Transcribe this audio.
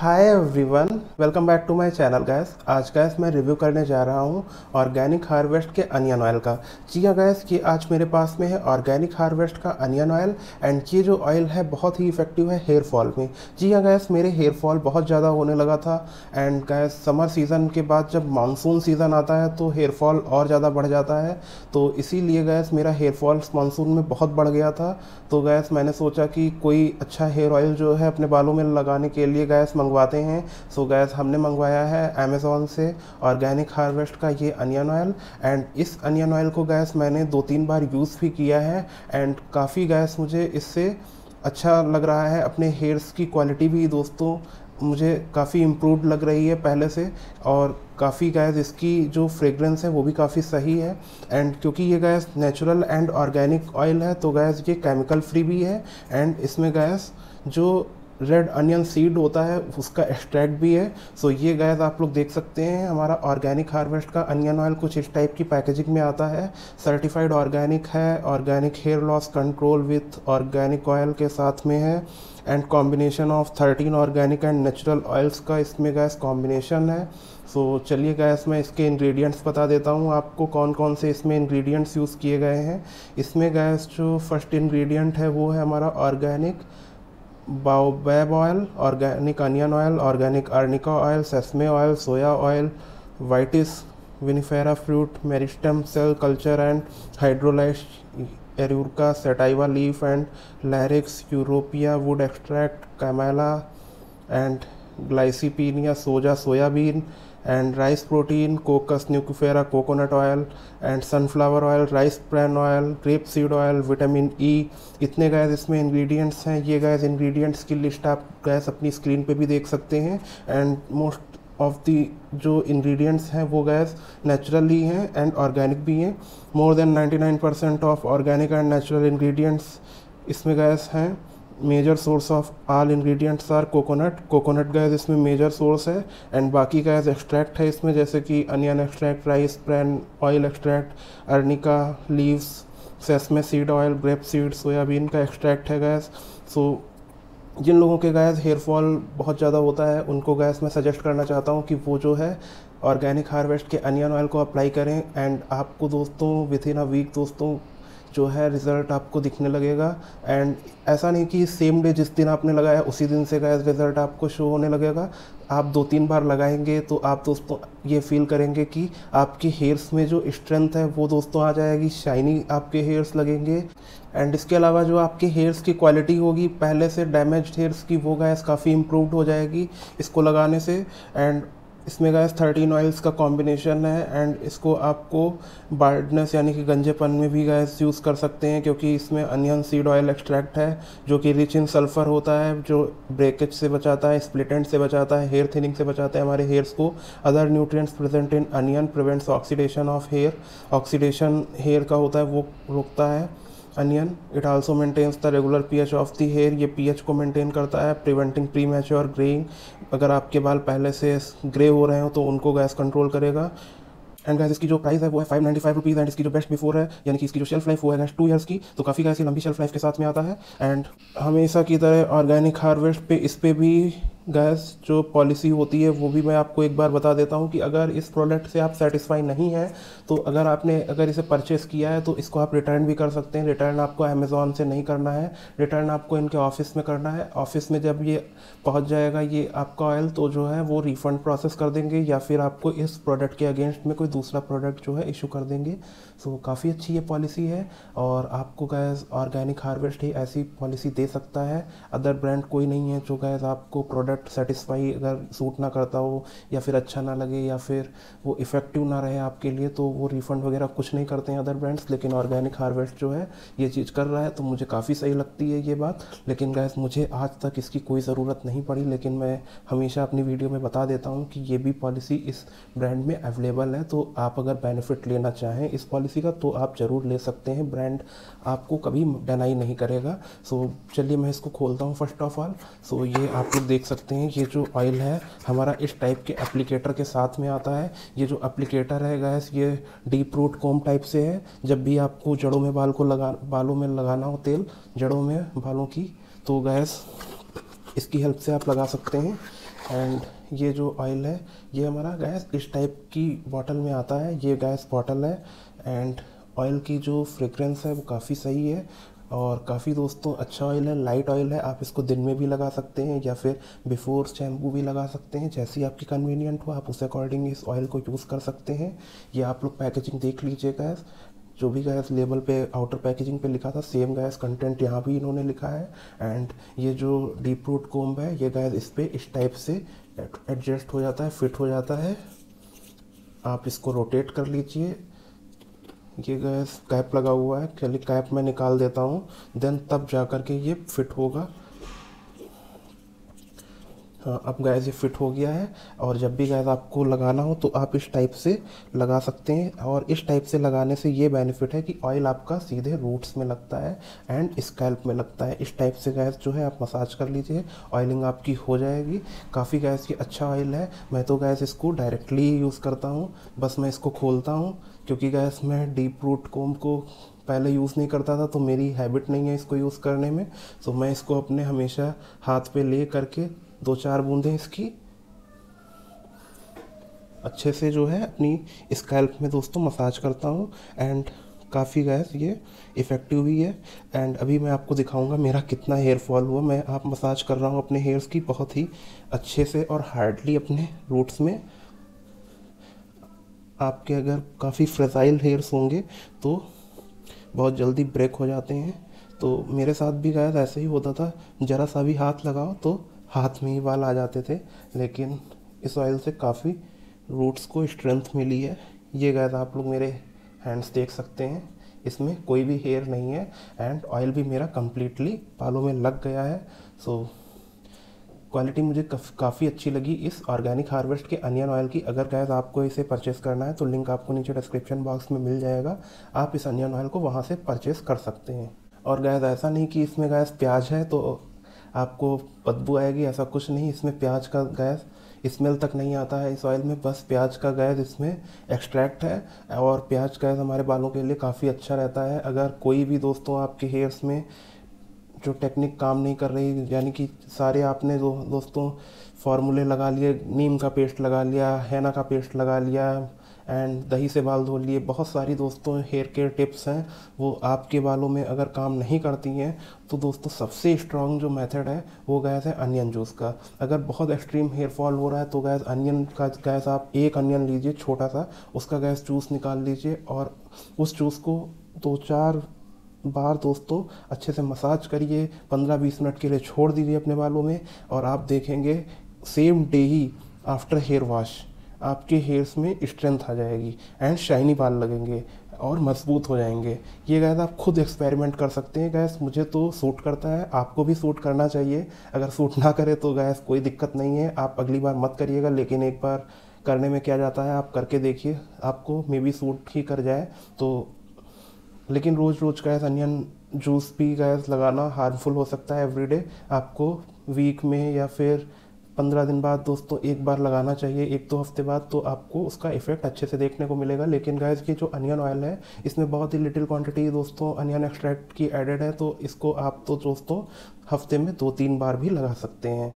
Hi everyone, welcome back to my channel guys. आज guys मैं review करने जा रहा हूँ ऑर्गेनिक हार्वेस्ट के अनियन ऑयल का। जी हाँ गैस, ये आज मेरे पास में है ऑर्गेनिक हार्वेस्ट का अनियन ऑयल। एंड ये जो ऑयल है बहुत ही इफेक्टिव है हेयर फॉल में। जी हाँ गैस, मेरे हेयर फॉल बहुत ज़्यादा होने लगा था। एंड गैस समर सीज़न के बाद जब मानसून सीज़न आता है तो हेयर फॉल और ज़्यादा बढ़ जाता है, तो इसीलिए गैस मेरा हेयर फॉल मानसून में बहुत बढ़ गया था। तो गैस मैंने सोचा कि कोई अच्छा हेयर ऑयल जो है अपने बालों में लगाने के लिए गैस मंगवाते हैं। सो गैस हमने मंगवाया है अमेज़ॉन से ऑर्गेनिक हार्वेस्ट का ये अनियन ऑयल। एंड इस अनियन ऑयल को गैस मैंने 2-3 बार यूज़ भी किया है एंड काफ़ी गैस मुझे इससे अच्छा लग रहा है। अपने हेयर्स की क्वालिटी भी दोस्तों मुझे काफ़ी इम्प्रूव लग रही है पहले से, और काफ़ी गैस इसकी जो फ्रेगरेंस है वो भी काफ़ी सही है। एंड क्योंकि ये guys natural and organic oil है तो गैस ये केमिकल फ्री भी है। एंड इसमें गैस जो रेड अनियन सीड होता है उसका एक्सट्रैक्ट भी है। सो ये गैस आप लोग देख सकते हैं, हमारा ऑर्गेनिक हार्वेस्ट का अनियन ऑयल कुछ इस टाइप की पैकेजिंग में आता है। सर्टिफाइड ऑर्गेनिक है, organic hair loss control with organic oil के साथ में है। And combination of 13 organic and natural oils का इसमें गैस कॉम्बिनेशन है। सो चलिए गैस मैं इसके इंग्रेडिएंट्स बता देता हूँ आपको कौन कौन से इसमें इंग्रेडिएंट्स यूज़ किए गए हैं। इसमें गैस जो फर्स्ट इंग्रेडिएंट है वो है हमारा organic baobab oil, organic onion oil, organic arnica oil, sesame oil, soya oil, Vitis vinifera fruit, meristem cell culture and hydrolyzed Eruca, sativa leaf and Larix, europaea wood extract, Camellia and ग्लाइसिपिनिया, soja soybean and rice protein, Cocos nucifera, coconut oil and sunflower oil, rice bran oil, grape seed oil, vitamin E. इतने guys इसमें ingredients हैं। ये guys ingredients की list आप guys अपनी screen पे भी देख सकते हैं। एंड मोस्ट ऑफ दी जो इंग्रेडिएंट्स हैं वो गैस नेचुरल ही हैं एंड ऑर्गेनिक भी हैं। More than 99% of organic and natural ingredients इसमें गैस हैं। Major source of all ingredients are coconut guys इसमें मेजर सोर्स है। एंड बाकी गैस एक्सट्रैक्ट है इसमें, जैसे कि onion extract, rice bran oil extract, arnica leaves, sesame seed oil, grape seed, soybean का एक्सट्रैक्ट है गैस। सो जिन लोगों के गैस हेयर फॉल बहुत ज़्यादा होता है उनको गैस मैं सजेस्ट करना चाहता हूँ कि वो जो है ऑर्गेनिक हार्वेस्ट के अनियन ऑयल को अप्लाई करें। एंड आपको दोस्तों विदिन अ वीक दोस्तों जो है रिज़ल्ट आपको दिखने लगेगा। एंड ऐसा नहीं कि सेम डे जिस दिन आपने लगाया उसी दिन से गैस रिज़ल्ट आपको शो होने लगेगा। आप 2-3 बार लगाएंगे तो आप दोस्तों ये फील करेंगे कि आपके हेयर्स में जो स्ट्रेंथ है वो दोस्तों आ जाएगी, शाइनी आपके हेयर्स लगेंगे। एंड इसके अलावा जो आपके हेयर्स की क्वालिटी होगी पहले से डैमेज हेयर्स की, वो गैस काफ़ी इम्प्रूवड हो जाएगी इसको लगाने से। एंड इसमें गैस 13 ऑयल्स का कॉम्बिनेशन है एंड इसको आपको बार्डनेस यानी कि गंजेपन में भी गैस यूज़ कर सकते हैं, क्योंकि इसमें अनियन सीड ऑयल एक्सट्रैक्ट है जो कि रिच इन सल्फ़र होता है, जो ब्रेकेज से बचाता है, स्प्लिट एंड से बचाता है, हेयर थिनिंग से बचाता है हमारे हेयर्स को। Other nutrients present in onion prevents oxidation of hair, oxidation hair का होता है वो रोकता है onion. It also maintains the regular pH of the hair, ये pH को मेंटेन करता है, प्रिवेंटिंग प्री मैच्योर ग्रेइंग। अगर आपके बाल पहले से ग्रे हो रहे हो तो उनको गैस कंट्रोल करेगा। एंड गैस इसकी जो प्राइस है वो है 595 रुपीज़। एंड इसकी जो बेस्ट बिफोर है यानी कि इसकी जो शेल्फ लाइफ वो है गैस 2 ईयर्स की, तो काफ़ी गैस ये लंबी शेल्फ लाइफ के साथ में आता है। एंड हमेशा की तरह ऑर्गेनिक हार्वेस्ट पे इस पर भी गैस जो पॉलिसी होती है वो भी मैं आपको एक बार बता देता हूँ कि अगर इस प्रोडक्ट से आप सेटिस्फाई नहीं हैं तो अगर इसे परचेस किया है तो इसको आप रिटर्न भी कर सकते हैं। रिटर्न आपको अमेज़ॉन से नहीं करना है, रिटर्न आपको इनके ऑफिस में करना है। ऑफिस में जब ये पहुँच जाएगा ये आपका ऑयल, तो जो है वो रिफ़ंड प्रोसेस कर देंगे या फिर आपको इस प्रोडक्ट के अगेंस्ट में कोई दूसरा प्रोडक्ट जो है इशू कर देंगे। सो काफ़ी अच्छी ये पॉलिसी है और आपको गैस ऑर्गेनिक हार्वेस्ट ही ऐसी पॉलिसी दे सकता है। अदर ब्रांड कोई नहीं है जो गैस आपको प्रोडक्ट सेटिस्फाई अगर सूट ना करता हो या फिर अच्छा ना लगे या फिर वो इफेक्टिव ना रहे आपके लिए तो वो रिफंड वगैरह कुछ नहीं करते हैं अदर ब्रांड्स। लेकिन ऑर्गेनिक हार्वेस्ट जो है ये चीज़ कर रहा है तो मुझे काफ़ी सही लगती है ये बात। लेकिन गैस मुझे आज तक इसकी कोई ज़रूरत नहीं पड़ी, लेकिन मैं हमेशा अपनी वीडियो में बता देता हूँ कि ये भी पॉलिसी इस ब्रांड में अवेलेबल है, तो आप अगर बेनिफिट लेना चाहें इस पॉलिसी का तो आप ज़रूर ले सकते हैं। ब्रांड आपको कभी डिनाई नहीं करेगा। सो चलिए मैं इसको खोलता हूँ फर्स्ट ऑफ ऑल। सो ये आप लोग देख सकते हैं ये जो ऑयल है हमारा इस टाइप के एप्लीकेटर के साथ में आता है। ये जो एप्लीकेटर है गैस ये डीप रूट कोम टाइप से है। जब भी आपको जड़ों में बालों में लगाना हो तेल जड़ों में बालों की, तो गैस इसकी हेल्प से आप लगा सकते हैं। एंड ये जो ऑयल है ये हमारा गैस इस टाइप की बॉटल में आता है, ये गैस बॉटल है। एंड ऑयल की जो फ्रेग्रेंस है वो काफ़ी सही है और काफ़ी दोस्तों अच्छा ऑयल है, लाइट ऑयल है। आप इसको दिन में भी लगा सकते हैं या फिर बिफोर शैम्पू भी लगा सकते हैं, जैसी आपकी कन्वीनियंट हो आप उस अकॉर्डिंग इस ऑयल को यूज़ कर सकते हैं। ये आप लोग पैकेजिंग देख लीजिए गैस, जो भी गैस लेबल पे आउटर पैकेजिंग पे लिखा था सेम गैस कंटेंट यहाँ भी इन्होंने लिखा है। एंड ये जो डीप रूट कोम्ब है ये गैस इस पर इस टाइप से एडजस्ट हो जाता है, फिट हो जाता है। आप इसको रोटेट कर लीजिए। ये गैस कैप लगा हुआ है, चलिए कैप मैं निकाल देता हूँ, देन तब जा कर के ये फिट होगा। हाँ, अब गैस ये फिट हो गया है। और जब भी गैस आपको लगाना हो तो आप इस टाइप से लगा सकते हैं। और इस टाइप से लगाने से ये बेनिफिट है कि ऑयल आपका सीधे रूट्स में लगता है एंड स्कैल्प में लगता है। इस टाइप से गैस जो है आप मसाज कर लीजिए, ऑयलिंग आपकी हो जाएगी। काफ़ी गैस ये अच्छा ऑयल है। मैं तो गैस इसको डायरेक्टली यूज़ करता हूँ, बस मैं इसको खोलता हूँ, क्योंकि गैस मैं डीप रूट कोम्ब को पहले यूज़ नहीं करता था तो मेरी हैबिट नहीं है इसको यूज़ करने में। तो मैं इसको अपने हमेशा हाथ पे ले करके दो चार बूंदें इसकी अच्छे से जो है अपनी स्कैल्प में दोस्तों मसाज करता हूँ। एंड काफ़ी गैस ये इफ़ेक्टिव भी है। एंड अभी मैं आपको दिखाऊंगा मेरा कितना हेयर फॉल हुआ। मैं आप मसाज कर रहा हूँ अपने हेयर्स की बहुत ही अच्छे से और हार्डली अपने रूट्स में। आपके अगर काफ़ी फ्रेजाइल हेयर्स होंगे तो बहुत जल्दी ब्रेक हो जाते हैं। तो मेरे साथ भी गैस ऐसे ही होता था, ज़रा सा भी हाथ लगाओ तो हाथ में ही बाल आ जाते थे। लेकिन इस ऑयल से काफ़ी रूट्स को स्ट्रेंथ मिली है। ये गैस आप लोग मेरे हैंड्स देख सकते हैं, इसमें कोई भी हेयर नहीं है एंड ऑयल भी मेरा कम्प्लीटली बालों में लग गया है। सो क्वालिटी मुझे काफ़ी अच्छी लगी इस ऑर्गेनिक हार्वेस्ट के अनियन ऑयल की। अगर गैस आपको इसे परचेस करना है तो लिंक आपको नीचे डिस्क्रिप्शन बॉक्स में मिल जाएगा, आप इस अनियन ऑयल को वहाँ से परचेस कर सकते हैं। और गैस ऐसा नहीं कि इसमें गैस प्याज है तो आपको बदबू आएगी, ऐसा कुछ नहीं। इसमें प्याज का गैस स्मेल तक नहीं आता है इस ऑयल में, बस प्याज का गैस इसमें एक्सट्रैक्ट है। और प्याज गैस हमारे बालों के लिए काफ़ी अच्छा रहता है। अगर कोई भी दोस्तों आपके हेयर्स में जो टेक्निक काम नहीं कर रही, यानी कि सारे आपने दोस्तों फार्मूले लगा लिए, नीम का पेस्ट लगा लिया, हैना का पेस्ट लगा लिया एंड दही से बाल धो लिए, बहुत सारी दोस्तों हेयर केयर टिप्स हैं, वो आपके बालों में अगर काम नहीं करती हैं तो दोस्तों सबसे स्ट्रॉन्ग जो मेथड है वो गैस है अनियन जूस का। अगर बहुत एक्सट्रीम हेयर फॉल हो रहा है तो गैस अनियन का गैस आप एक अनियन लीजिए छोटा सा, उसका गैस जूस निकाल लीजिए और उस जूस को दो चार बार दोस्तों अच्छे से मसाज करिए, 15-20 मिनट के लिए छोड़ दीजिए अपने बालों में और आप देखेंगे सेम डे ही आफ्टर हेयर वॉश आपके हेयर्स में स्ट्रेंथ आ जाएगी एंड शाइनी बाल लगेंगे और मजबूत हो जाएंगे। ये गैस आप खुद एक्सपेरिमेंट कर सकते हैं। गैस मुझे तो सूट करता है, आपको भी सूट करना चाहिए। अगर सूट ना करे तो गैस कोई दिक्कत नहीं है, आप अगली बार मत करिएगा। लेकिन एक बार करने में क्या जाता है, आप करके देखिए, आपको मे बी सूट ही कर जाए। तो लेकिन रोज़ रोज़ गैस अनियन जूस भी गैस लगाना हार्मफुल हो सकता है। एवरीडे आपको वीक में या फिर 15 दिन बाद दोस्तों एक बार लगाना चाहिए, 1-2 हफ्ते बाद, तो आपको उसका इफेक्ट अच्छे से देखने को मिलेगा। लेकिन गैस ये जो अनियन ऑयल है इसमें बहुत ही लिटिल क्वांटिटी दोस्तों अनियन एक्सट्रैक्ट की एडेड है, तो इसको आप तो दोस्तों हफ्ते में 2-3 बार भी लगा सकते हैं।